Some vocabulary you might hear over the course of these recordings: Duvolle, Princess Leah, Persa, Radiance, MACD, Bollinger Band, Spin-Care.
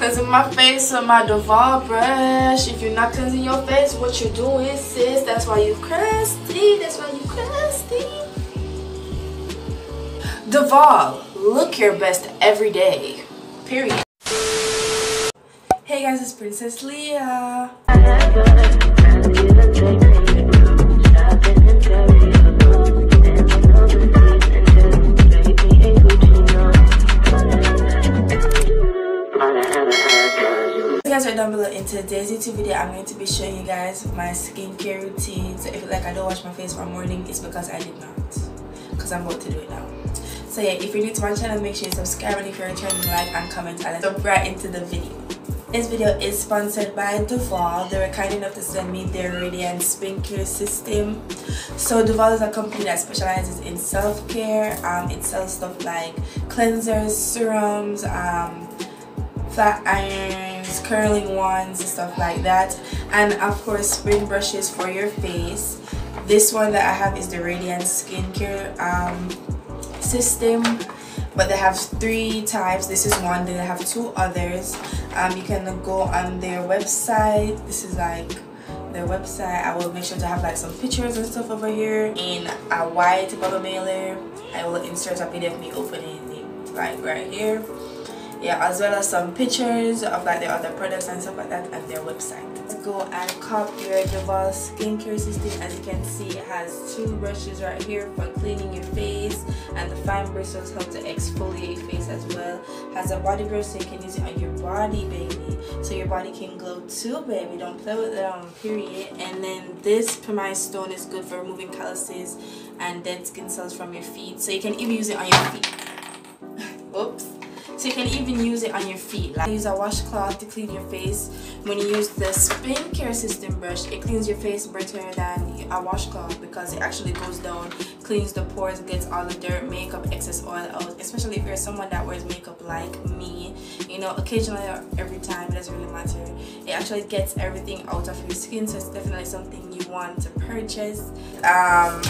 Cleansing my face with my Duvolle brush. If you're not cleansing your face, what you're doing, sis, that's why you crusty. That's why you crusty. Duvolle, look your best every day. Period. Hey guys, it's Princess Leah. Down below. In today's YouTube video, I'm going to be showing you guys my skincare routines. If like I don't wash my face one morning, it's because I did not, because I'm about to do it now. So yeah, if you're new to my channel, make sure you subscribe, and if you're returning, like and comment. And let's jump right into the video. This video is sponsored by Duvolle. They were kind enough to send me their Radiance Spin-Care System. So Duvolle is a company that specializes in self-care. It sells stuff like cleansers, serums, flat irons, curling wands, and stuff like that, and of course spring brushes for your face. This one that I have is the Radiance Skincare system, but they have three types. This is one, then they have two others. You can go on their website. This is like their website. I will make sure to have like some pictures and stuff over here in a white bubble mailer. I will insert a PDF of me opening it like right here. Yeah, as well as some pictures of like their other products and stuff like that at their website. Let's go and cop your Duvolle skincare system. As you can see, it has two brushes right here for cleaning your face, and the fine bristles help to exfoliate face as well. It has a body brush, so you can use it on your body, baby, so your body can glow too, baby. Don't play with it on period. And then this Princess stone is good for removing calluses and dead skin cells from your feet, so you can even use it on your feet. Oops. So you can even use it on your feet. Like, use a washcloth to clean your face. When you use the skincare system brush, it cleans your face better than a washcloth because it actually goes down, cleans the pores, gets all the dirt, makeup, excess oil out. Especially if you're someone that wears makeup like me, you know, occasionally or every time, it doesn't really matter. It actually gets everything out of your skin, so it's definitely something you want to purchase. A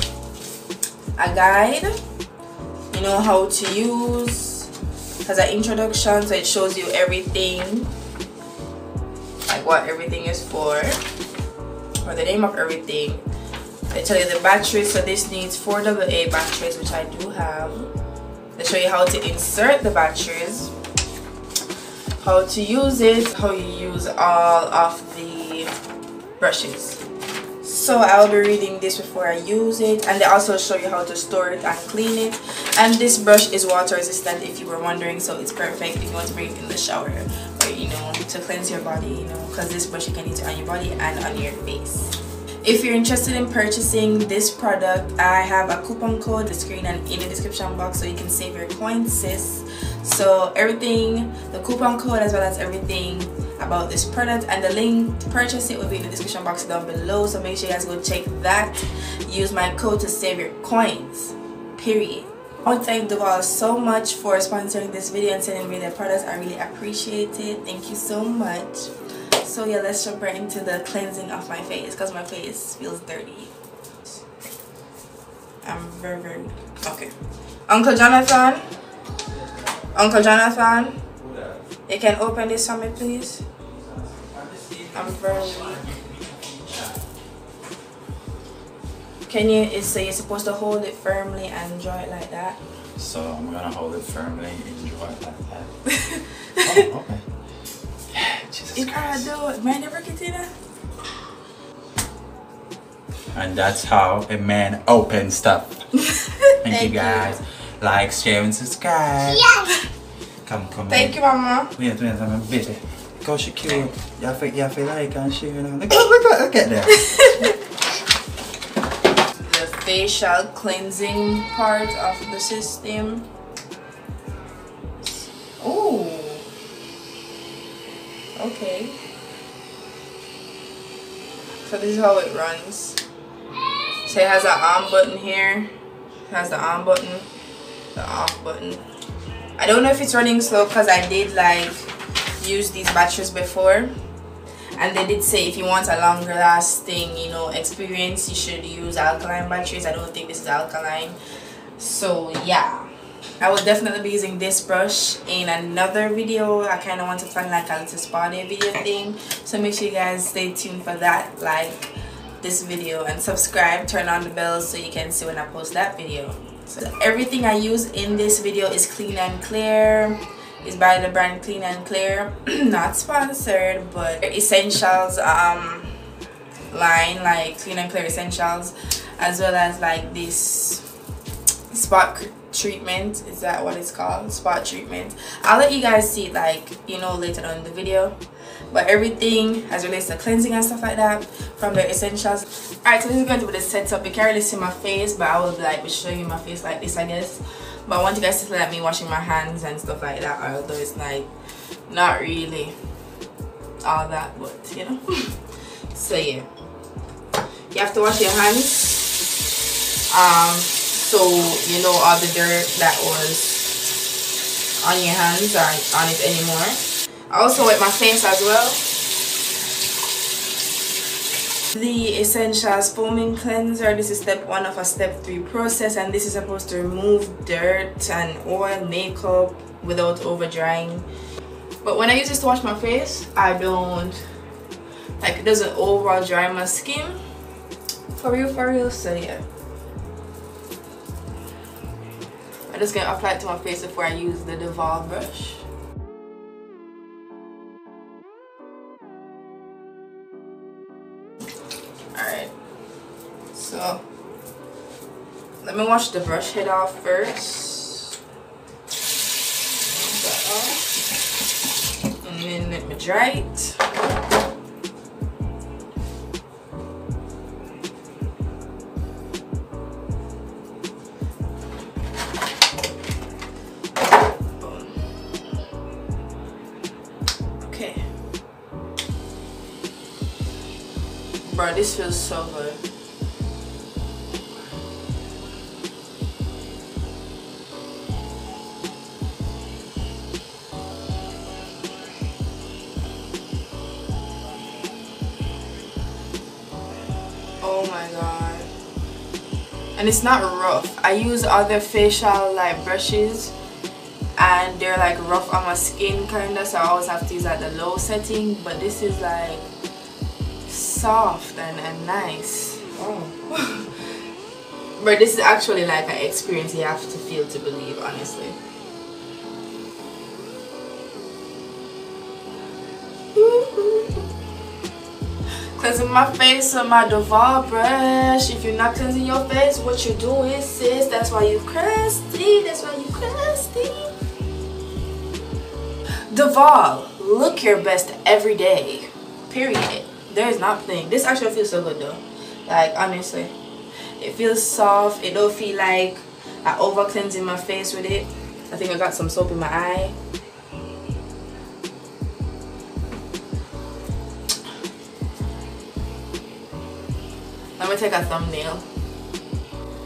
guide, you know, how to use. Has an introduction, so it shows you everything, like what everything is for, or the name of everything. They tell you the batteries, so this needs 4AA batteries, which I do have. They show you how to insert the batteries, how to use it, how you use all of the brushes. So I'll be reading this before I use it, and they also show you how to store it and clean it. And this brush is water resistant, if you were wondering, so it's perfect if you want to bring it in the shower, or you know, to cleanse your body, you know, because this brush you can use it on your body and on your face. If you're interested in purchasing this product, I have a coupon code on the screen and in the description box, so you can save your coins, sis. So everything, the coupon code as well as everything about this product and the link to purchase it will be in the description box down below, so make sure you guys go check that. Use my code to save your coins, period. I want to thank Duvolle so much for sponsoring this video and sending me their products. I really appreciate it. Thank you so much. So yeah, let's jump right into the cleansing of my face because my face feels dirty. I'm very okay. Uncle Jonathan, you can open this for me, please. I'm very weak. Can you? So you're supposed to hold it firmly and draw it like that. So I'm gonna hold it firmly and draw it like that. Oh, okay. Yeah, Jesus Christ. And that's how a man opens stuff. Thank you guys. Like, share, and subscribe. Yes. Come Thank you, Mama. Wait, I'm busy. Go Shaquille. Y'all feel like and share now. Look at that. The facial cleansing part of the system. Oh. Okay. So this is how it runs. So it has an on button here. It has the on button, the off button. I don't know if it's running slow because I did like use these batteries before, and they did say if you want a longer lasting, you know, experience, you should use alkaline batteries. I don't think this is alkaline, so yeah. I will definitely be using this brush in another video. I kind of want to find like a little spa day video thing, so make sure you guys stay tuned for that. Like this video and subscribe, turn on the bell so you can see when I post that video. So everything I use in this video is Clean and Clear. It's by the brand Clean and Clear. Not sponsored, but essentials line, like Clean and Clear essentials, as well as like this spot treatment. Is that what it's called? Spot treatment. I'll let you guys see it, like, you know, later on in the video. But everything as relates to cleansing and stuff like that from the essentials. Alright, so this is going to be the setup. You can't really see my face, but I will like be showing you my face like this, I guess. But I want you guys to look at me washing my hands and stuff like that, although it's like not really all that, but you know. So yeah, you have to wash your hands so you know all the dirt that was on your hands aren't on it anymore. I also wet my face as well. The essentials foaming cleanser. This is step 1 of a step 3 process, and this is supposed to remove dirt and oil, makeup, without over drying. But when I use this to wash my face, I don't like it, doesn't over dry my skin for real. So yeah, I'm just gonna apply it to my face before I use the Duvolle brush. So let me wash the brush head off first, and then let me dry it. Okay, bro, this feels so good. And it's not rough. I use other facial like brushes and they're like rough on my skin kinda, so I always have to use like the low setting, but this is like soft and nice. Oh. But this is actually like an experience you have to feel to believe, honestly. Cleansing my face with my Duvolle brush. If you're not cleansing your face, what you do is, sis, that's why you crusty. That's why you crusty. Duvolle, look your best every day. Period. There is nothing. This actually feels so good though. Like honestly, it feels soft. It don't feel like I over cleansing my face with it. I think I got some soap in my eye. I'm gonna take a thumbnail.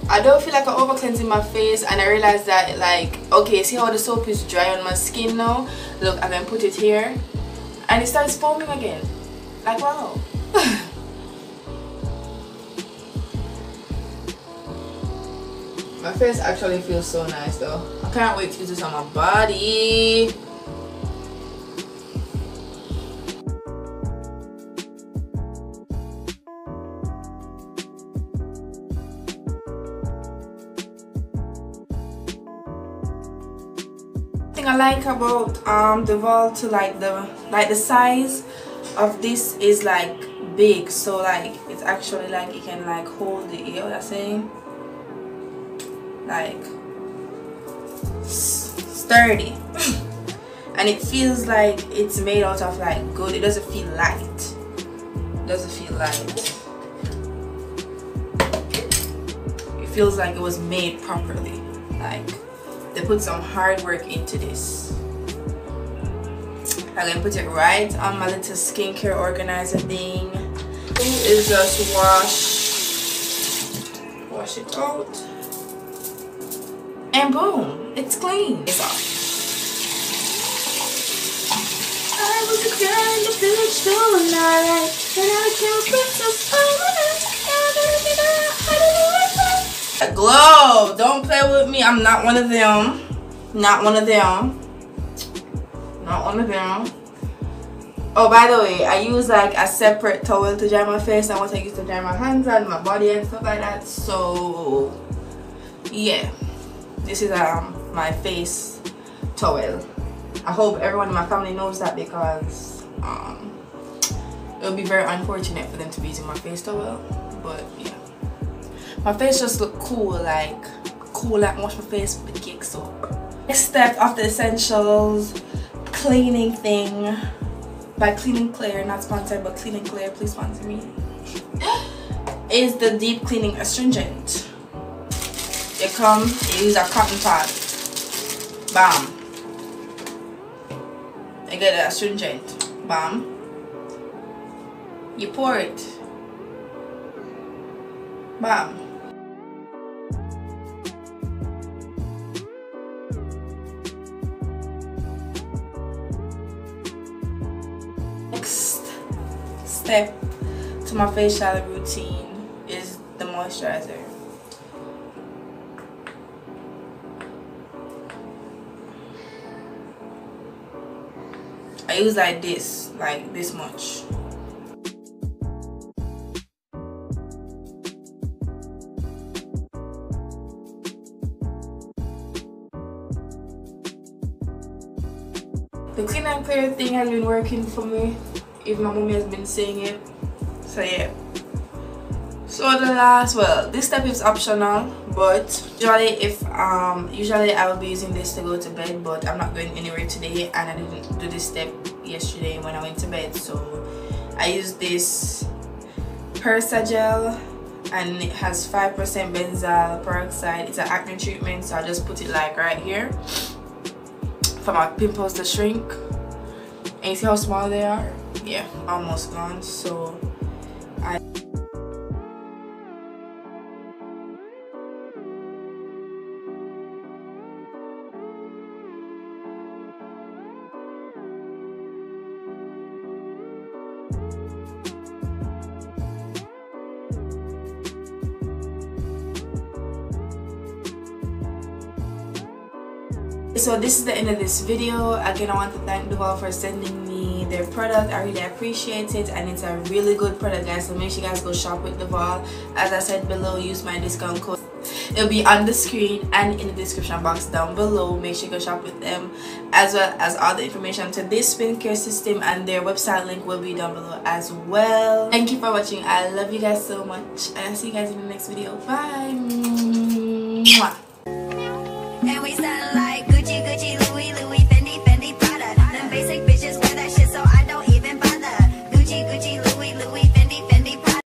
I don't feel like I'm over cleansing my face, and I realized that, like, okay, see how the soap is dry on my skin now? Look, I'm gonna put it here and it starts foaming again. Like, wow. My face actually feels so nice though. I can't wait to use this on my body. I like about Duvolle to like the size of this is like big, so like it's actually like you can like hold the ear, that's saying like sturdy. And it feels like it's made out of like good. It doesn't feel light. It doesn't feel light. It feels like it was made properly, like they put some hard work into this. I'm gonna put it right on my little skincare organizer thing. This is just wash it out, and boom, it's clean. It's off. I was a girl in the village tonight, and I killed Princess Leah. Glow, don't play with me. I'm not one of them. Not one of them. Not one of them. Oh, by the way, I use like a separate towel to dry my face, and once I use to dry my hands and my body and stuff like that. So yeah, this is my face towel. I hope everyone in my family knows that, because it would be very unfortunate for them to be using my face towel. But yeah, my face just look cool, like cool. I can wash my face with cake soap. Next step after essentials, cleaning thing. By Cleaning Claire, not sponsored, but Cleaning Claire, please sponsor me. Is the deep cleaning astringent. It comes, you use a cotton pad. Bam. You get the astringent. Bam. You pour it. Bam. Next step to my facial routine is the moisturizer. I use like this much. The Clean and Clear thing has been working for me, if my mommy has been saying it. So yeah. So the last, well, this step is optional, but usually I will be using this to go to bed, but I'm not going anywhere today, and I didn't do this step yesterday when I went to bed, so I used this Persa gel, and it has 5% benzyl peroxide. It's an acne treatment, so I just put it like right here for my pimples to shrink. And you see how small they are? Yeah, almost gone. So I So this is the end of this video. Again, I want to thank Duvolle for sending me their product. I really appreciate it, and it's a really good product, guys. So make sure you guys go shop with Duvolle. As I said below, use my discount code. It'll be on the screen and in the description box down below. Make sure you go shop with them, as well as all the information to this skincare system, and their website link will be down below as well. Thank you for watching. I love you guys so much, and I'll see you guys in the next video. Bye. Mwah.